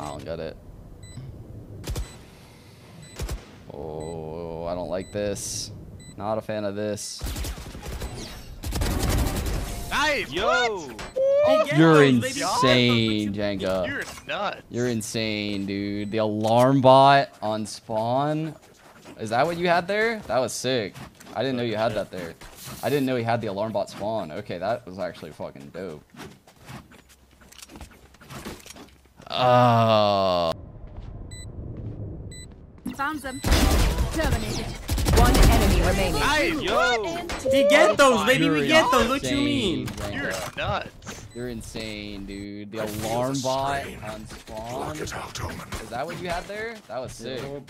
I don't get it. Oh, I don't like this. Not a fan of this. Nice! Yo! What? You're insane, Jenga. You're nuts. You're insane, dude. The alarm bot on spawn. Is that what you had there? That was sick. I didn't know you had that there. I didn't know he had the alarm bot spawn. Okay, that was actually fucking dope. Found them. Terminated. One enemy remaining. Nice, yo. We get those, baby. We get those. What do you mean? You're nuts. You're insane, dude. The alarm bot on spawn. Is that what you had there? That was sick.